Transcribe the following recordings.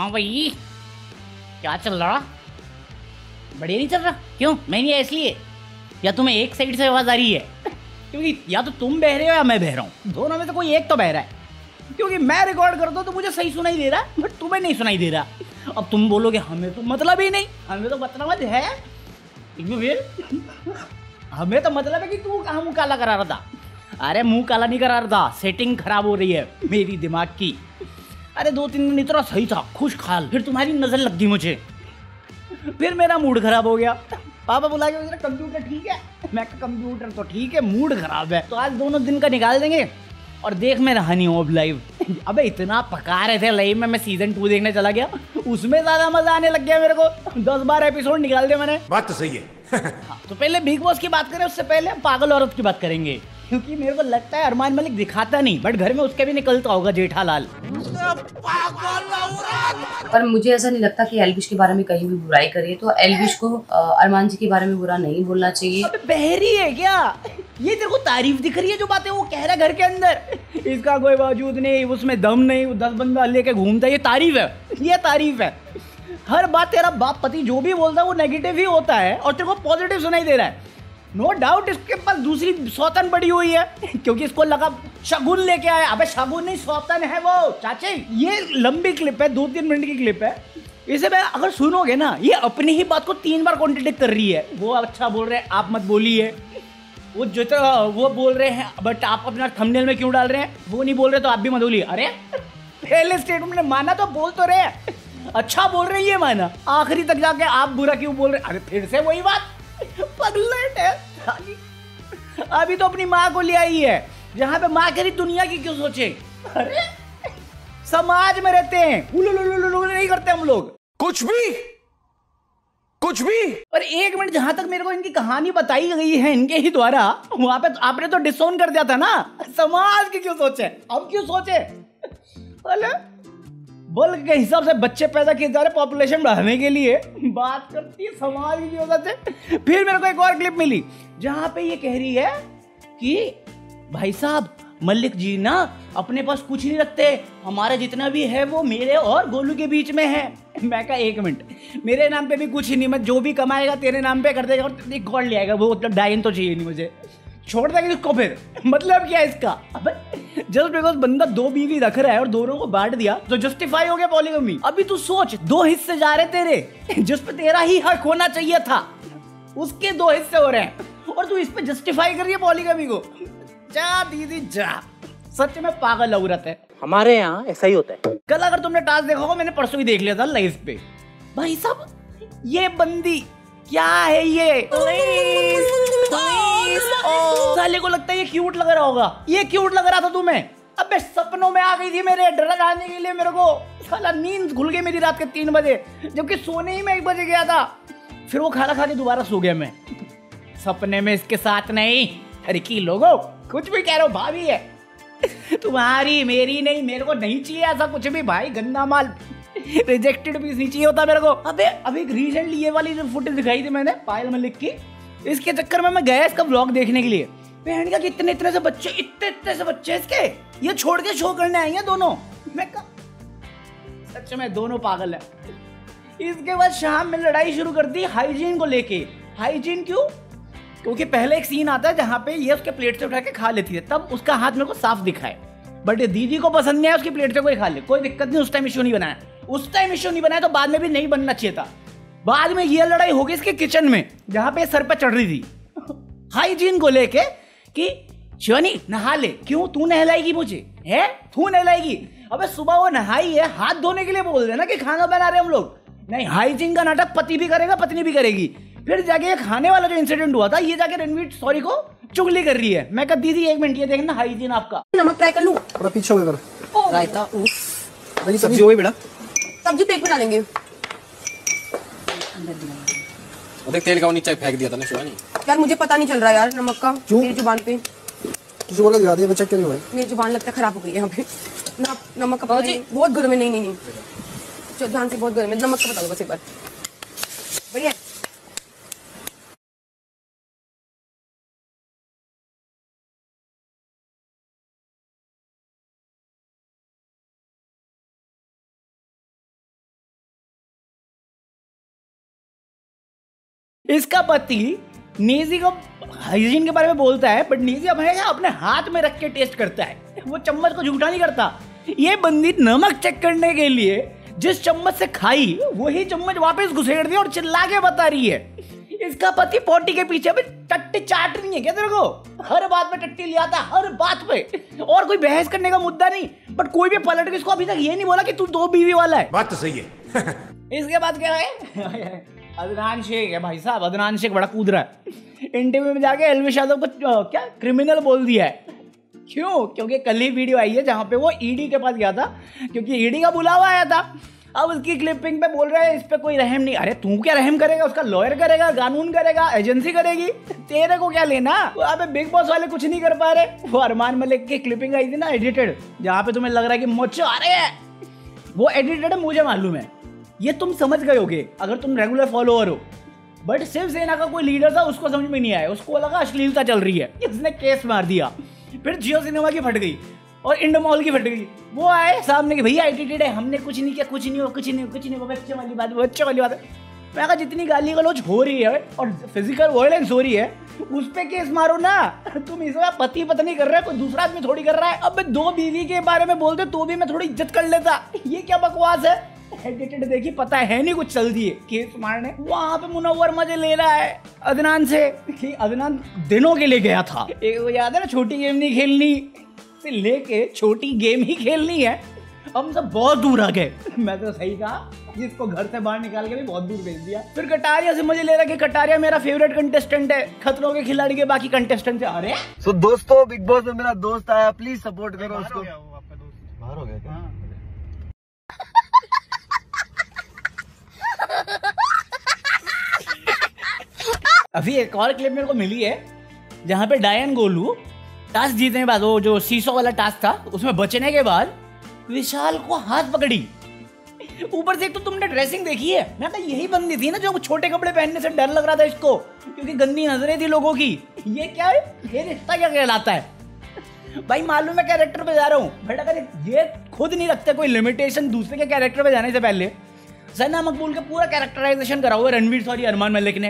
हाँ भाई क्या चल रहा, बढ़िया नहीं चल रहा। क्यों? मैं नहीं आया इसलिए। या तुम्हें एक साइड से आवाज़ आ रही है क्योंकि या तो तुम बह रहे हो या मैं बह रहा हूँ, दोनों में से कोई एक तो बह रहा है। क्योंकि मैं रिकॉर्ड करता हूँ तो मुझे सही सुनाई दे रहा है बट तुम्हें नहीं सुनाई दे रहा। अब तुम बोलोगे हमें तो मतलब ही नहीं, हमें तो मतलब है हमें तो मतलब है कि तू कहाँ मुँह काला करा रहा था। अरे मुँह काला नहीं करा रहा था, सेटिंग खराब हो रही है मेरी दिमाग की। अरे 2-3 दिन इतना सही था खुश खाल, फिर तुम्हारी नज़र लग गई मुझे, फिर मेरा मूड खराब हो गया। पापा बुला के बोले कंप्यूटर ठीक है, मैं कंप्यूटर तो ठीक है मूड खराब है तो आज दोनों दिन का निकाल देंगे और देख मैं रहा नहीं हूँ अब लाइव। अबे इतना पका रहे थे लाइव में, मैं सीजन 2 देखने चला गया, उसमें ज़्यादा मज़ा आने लग गया मेरे को। 10-12 एपिसोड निकाल दिए मैंने। बात तो सही है। तो पहले बिग बॉस की बात करें, उससे पहले पागल औरत की बात करेंगे क्योंकि मेरे को लगता है अरमान मलिक दिखाता नहीं बट घर में उसके भी निकलता होगा जेठालाल। पर मुझे ऐसा नहीं लगता कि एल्विश के बारे में कहीं भी बुराई करे, तो एल्विश को अरमान जी के बारे में बुरा नहीं बोलना चाहिए। अबे बहरी है क्या ये, तेरे को तारीफ दिख रही है जो बातें वो कह रहा है घर के अंदर, इसका कोई वजूद नहीं, उसमें दम नहीं, वो 10 बंदा लेके घूमता है, ये तारीफ है, ये तारीफ है। हर बात तेरा बाप पति जो भी बोलता है वो नेगेटिव ही होता है और तेरे को पॉजिटिव सुनाई दे रहा है। नो डाउट इसके पास दूसरी सौतन पड़ी हुई है क्योंकि इसको लगा शगुन लेके आया। अबे शगुन नहीं सौतन है वो चाचे। ये लंबी क्लिप है, 2-3 मिनट की क्लिप है, इसे मैं अगर सुनोगे ना ये अपनी ही बात को 3 बार कॉन्ट्रडिक्ट कर रही है। वो अच्छा बोल रहे हैं आप मत बोलिए, वो जो तो वो बोल रहे हैं बट आप अपना थंबनेल में क्यों डाल रहे हैं, वो नहीं बोल रहे तो आप भी मत बोलिए। अरे पहले स्टेटमेंट ने माना तो बोल तो रहे, अच्छा बोल रहे ये माना, आखिरी तक जाके आप बुरा क्यों बोल रहे। अरे फिर से वही बात, पगलेट है। अभी तो अपनी माँ को ले आई है जहाँ पे माँ करी दुनिया की क्यों सोचे। अरे समाज में रहते हैं, हुलुलुलुलु नहीं करते हम लोग कुछ भी कुछ भी। और 1 मिनट जहाँ तक मेरे को इनकी कहानी बताई गई है इनके ही द्वारा, वहां पे तो आपने तो डिसऑन कर दिया था ना, समाज की क्यों सोचे, अब क्यों सोचे। अरे बल्कि के हिसाब से बच्चे पैदा किए जा रहे पॉपुलेशन बढ़ाने के लिए, बात करती है समाज की वजह से। फिर मेरे को एक और क्लिप मिली जहाँ पे ये कह रही है कि भाई साहब मलिक जी ना अपने पास कुछ नहीं रखते, हमारा जितना भी है वो मेरे और गोलू के बीच में है। मैं कहा 1 मिनट, मेरे नाम पे भी कुछ नहीं, मैं जो भी कमाएगा तेरे नाम पे कर देगा और एक गॉड ले आएगा, वो मतलब डायन तो चाहिए नहीं मुझे, छोड़ देगा इसको। फिर मतलब क्या इसका, अब जस्ट बिकॉज बंदा 2 बीवी रख रहा है और दोनों को बांट दिया तो जस्टिफाई हो गया पॉलीगमी। अभी तू सोच 2 हिस्से जा रहे तेरे जिस पे तेरा ही हक होना चाहिए था, उसके 2 हिस्से हो रहे हैं और तू इस पे जस्टिफाई कर रही है पॉलीगमी को। जा दीदी जा, सच में पागल औरत है। हमारे यहाँ ऐसा ही होता है। कल अगर तुमने टास्क देखा होगा, मैंने परसों ही देख लिया था लाइव पे, भाई साहब ये बंदी क्या है ये, साले को लगता है ये क्यूट लग रहा होगा, ये क्यूट लग रहा था तुम्हें। अबे सपनों में आ गई थी मेरे, डराने के लिए मेरे को, साला नींद खुल गई मेरी रात के 3 बजे जबकि सोने ही मैं 1 बजे गया था। फिर वो खाना खा के दोबारा सो गया मैं, सपने में इसके साथ नहीं। हरकी लोगो कुछ भी कह रहे हो, भाभी है तुम्हारी, मेरी नहीं, मेरे को नहीं चाहिए ऐसा कुछ भी भाई, गंदा माल, रिजेक्टेड पीस नहीं चाहिए होता मेरे को। अबे अभी रिसेंटली ये वाली जो फुटेज दिखाई थी मैंने पायल मलिक की, इसके चक्कर में मैं गया इसका ब्लॉग देखने के लिए, पहन का कि इतने इतने से बच्चे इसके, ये छोड़ के शो करने आएंगे दोनों। मैं सच में दोनों पागल है। इसके बाद शाम में लड़ाई शुरू कर दी हाइजीन को लेके। हाइजीन क्यों? क्योंकि पहले एक सीन आता है जहाँ पे ये उसके प्लेट से उठा के खा लेती है, तब उसका हाथ मेरे को साफ दिखाए बट दीदी को पसंद नहीं आया उसकी प्लेट से कोई खा ले, कोई दिक्कत नहीं, उस टाइम इश्यू नहीं बनाया, उस टाइम इश्यू नहीं बनाया तो बाद में भी नहीं बनना चाहिए था। बाद में ये लड़ाई हो गई इसके किचन में जहाँ पे सर पे चढ़ रही थी हाइजीन को लेके कि शिवानी नहा ले। क्यों तू नहलाएगी मुझे, है तू नहलाएगी? अबे सुबह वो नहाई है, हाथ धोने के लिए बोल देना कि खाना बना रहे हम लोग। नहीं, हाइजीन का नाटक पति भी करेगा पत्नी भी करेगी। फिर जाके खाने वाला जो इंसिडेंट हुआ था, ये जाके रणवीर सॉरी को चुगली कर रही है। मैं कह दीदी 1 मिनट ये देखना हाइजीन आपका नमक ट्राई कर लूं, थोड़ा पीछे हो गया रायता सब्जी हो गई बेटा, सब्जी पेट में डालेंगे। देख तेल का नीचे फेंक दिया था ना शिवानी। यार मुझे पता नहीं चल रहा यार नमक का, मेरी जुबान पे बोला गिरा दिया बच्चा, क्यों भाई मेरी जुबान लगता है खराब हो गई है यहाँ पे ना, नमक का पता नहीं, बहुत गर्म है। नहीं चलो ध्यान से, बहुत गर्म है, नमक का बता दो बस एक बार। बढ़िया इसका पति नेजी को हाइजीन के बारे में बोलता है, बट नेजी हमेशा अपने हाथ में रख के टेस्ट करता है, वो चम्मच को झूठा नहीं करता। ये बंदी नमक चेक करने के लिए जिस चम्मच से खाई वही चम्मच वापस घुसेड़ दी और चिल्ला के बता रही है। इसका पति पोटी के पीछे भी टट्टी चाट रही है क्या तेरे को? हर बात पे टट्टी लिया था, हर बात पे, और कोई बहस करने का मुद्दा नहीं। बट कोई भी पलट के इसको अभी तक ये नहीं बोला कि तू दो बीवी वाला है। बात तो सही है। इसके बाद क्या है, अदनान शेख है भाई साहब। अदनान शेख बड़ा कूद रहा है, इंटरव्यू में जाके एलविश यादव को क्या क्रिमिनल बोल दिया है। क्यों? क्योंकि कल ही वीडियो आई है जहाँ पे वो ईडी के पास गया था, क्योंकि ईडी का बुलावा आया था। अब उसकी क्लिपिंग पे बोल रहा है इस पे कोई रहम नहीं। अरे तू क्या रहम करेगा? उसका लॉयर करेगा, कानून करेगा, एजेंसी करेगी, तेरे को क्या लेना। अबे बिग बॉस वाले कुछ नहीं कर पा रहे। वो अरमान मलिक की क्लिपिंग आई थी ना एडिटेड, जहाँ पे तुम्हें लग रहा है कि मोचो आ रहे हैं, वो एडिटेड है, मुझे मालूम है। ये तुम समझ गए होगे अगर तुम रेगुलर फॉलोअर हो, बट सिर्फ सेना का कोई लीडर था उसको समझ में नहीं आया, उसको लगा अश्लीलता चल रही है, इसने केस मार दिया। फिर जियो सिनेमा की फट गई और इंडमॉल की फट गई, वो आए सामने कि भैया एटीट्यूड है, हमने कुछ नहीं किया, कुछ नहीं हो, बच्चे वाली बात। मैं कहा जितनी गाली गलौज हो रही है और फिजिकल वायलेंस हो रही है उस पर केस मारो ना। तुम इसका पति पत्नी कर रहे हो, कोई दूसरा आदमी थोड़ी कर रहा है। अब दो बीवी के बारे में बोलते तो भी मैं थोड़ी इज्जत कर लेता, ये क्या बकवास है। एडिटेड देखी, पता है नहीं कुछ चल दिए केस मारने। वहाँ पे मुनव्वर मजे ले रहा है अदनान से कि अदनान दिनों के लिए गया था। एक याद है ना, छोटी गेम नहीं खेलनी से लेके छोटी गेम ही खेलनी है, हम सब बहुत दूर आ गए। मैं तो सही कहा, जिसको घर से बाहर निकाल के भी बहुत दूर भेज दिया। फिर कटारिया से मजे ले रहा कि कटारिया मेरा फेवरेट कंटेस्टेंट है खतरों के खिलाड़ी के बाकी कंटेस्टेंट से। अरे तो दोस्तों, बिग बॉस में मेरा दोस्त आया, प्लीज सपोर्ट करो उसको। बाहर हो गया अभी। एक और क्लिप मेरे को मिली है जहाँ पे डायन गोलू टास्क जीतने के बाद, वो जो सीसो वाला टास्क था उसमें बचने के बाद विशाल को हाथ पकड़ी। ऊपर से एक तो तुमने ड्रेसिंग देखी है, मैं कहा यही बंदी थी ना जो छोटे कपड़े पहनने से डर लग रहा था इसको, क्योंकि गंदी नजरें थी लोगों की। ये क्या है, ये रिश्ता क्या कहलाता है भाई? मालूम है कैरेक्टर पे जा रहा हूँ, बट अगर ये खुद नहीं रखते कोई लिमिटेशन दूसरे के कैरेक्टर पे जाने से पहले। सना मकबूल का पूरा कैरेक्टराइजेशन करा हुआ रणवीर, सॉरी अरमान मलिक ने,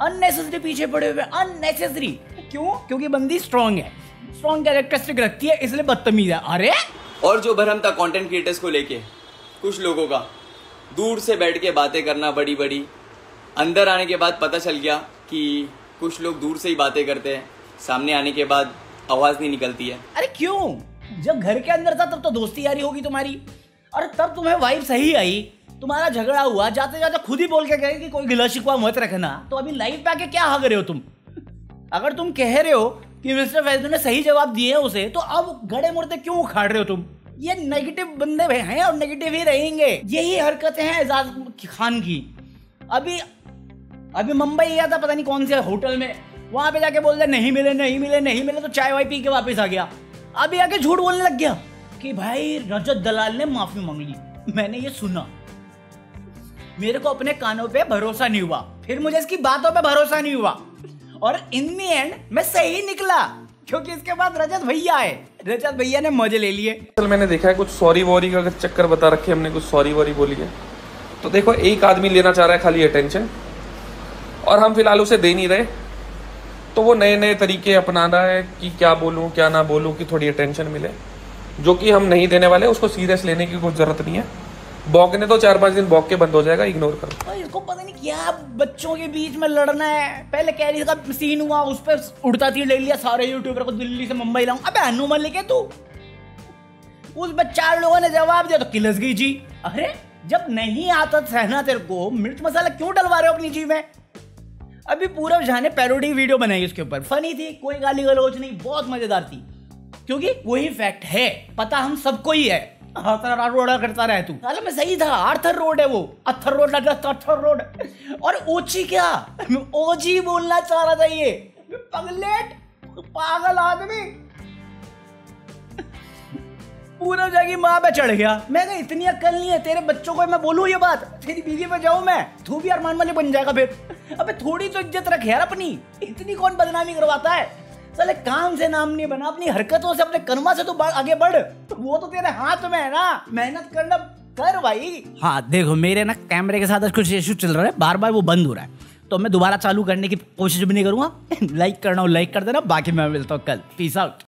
अननेसेसरी पीछे पड़े हुए, अननेसेसरी। क्यों? क्योंकि बंदी स्ट्रांग है, स्ट्रांग कैरेक्टरिस्टिक रखती है, इसलिए बदतमीज है। अरे और जो भरम था कंटेंट क्रिएटर्स को लेके, कुछ लोगों का दूर से बैठ के बातें करना बड़ी बड़ी, अंदर आने के बाद पता चल गया कि कुछ लोग दूर से ही बातें करते हैं, सामने आने के बाद आवाज़ नहीं निकलती है। अरे क्यों? जब घर के अंदर था तब तो दोस्ती यारी होगी तुम्हारी, और तब तुम्हें वाइब सही आई, तुम्हारा झगड़ा हुआ, जाते जाते खुद ही बोल के कहे कि कोई गिला शिकवा मत रखना, तो अभी लाइव पे आके क्या हाक रहे हो तुम? अगर तुम कह रहे हो कि मिस्टर फैजू ने सही जवाब दिए हैं उसे, तो अब गड़े मुर्दे क्यों उखाड़ रहे हो तुम? ये नेगेटिव बंदे हैं और नेगेटिव ही रहेंगे। यही हरकतें हैं एजाज खान की। अभी मुंबई गया था पता नहीं कौन से होटल में, वहां पे जाके बोल रहे नहीं मिले, तो चाय वाय पी के वापस आ गया। अभी आके झूठ बोलने लग गया कि भाई रजत दलाल ने माफी मांग ली, मैंने ये सुना, मेरे को अपने कानों पे भरोसा नहीं हुआ, फिर मुझे इसकी बातों पे भरोसा नहीं हुआ, और इन द एंड मैं सही निकला, क्योंकि इसके बाद रजत भैया आए, रजत भैया ने मजे ले लिए। कल मैंने देखा है कुछ सॉरी वॉरी का चक्कर बता रखे हमने, कुछ सॉरी वॉरी बोली है। तो देखो, एक आदमी लेना चाह रहा है खाली अटेंशन, और हम फिलहाल उसे दे नहीं रहे, तो वो नए नए तरीके अपना रहा है कि क्या बोलूँ क्या ना बोलूँ कि थोड़ी अटेंशन मिले, जो कि हम नहीं देने वाले। उसको सीरियस लेने की कोई ज़रूरत नहीं है, बौकने तो 4-5 दिन बौक के बंद हो जाएगा, इग्नोर करो। इसको पता नहीं क्या बच्चों के बीच में लड़ना है। पहले कैरी का सीन हुआ, उस पर उड़ता तीर ले लिया, सारे यूट्यूबर को दिल्ली से मुंबई लाऊं। अबे हनुमान लेके तू, उस पर 4 लोगों ने जवाब दिया तो किलस गई जी। अरे जब नहीं आता सहना तेरे को, मिर्च मसाला क्यों डलवा रहे हो अपनी जी में? अभी पूरा जहाँ ने पैरोडी वीडियो बनाई उसके ऊपर, फनी थी, कोई गाली गलौज नहीं, बहुत मजेदार थी, क्योंकि वही फैक्ट है, पता हम सबको ही है। करता रहे तू, साला मैं सही था, आर्थर रोड है वो, अथर रोड लग रहा, अथर रोड। और ओची क्या, ओजी बोलना चाह रहा था ये पगलेट, पागल आदमी। पूरा जाके माँ पे चढ़ गया। मैं कहा इतनी अक्ल नहीं है तेरे बच्चों को मैं बोलूँ ये बात, तेरी बीवी पे जाऊँ मैं, तू भी अरमान मलिक बन जाएगा फिर। अबे थोड़ी तो इज्जत रख यार अपनी, इतनी कौन बदनामी करवाता है। साले काम से नाम नहीं बना, अपनी हरकतों से, अपने कर्मा से तो आगे बढ़, वो तो तेरे हाथ में है ना, मेहनत करना कर भाई। हाँ देखो, मेरे ना कैमरे के साथ कुछ इशू चल रहा है, बार बार वो बंद हो रहा है, तो मैं दोबारा चालू करने की कोशिश भी नहीं करूँगा। लाइक करना हो लाइक कर देना, बाकी मैं मिलता हूँ कल। Peace out.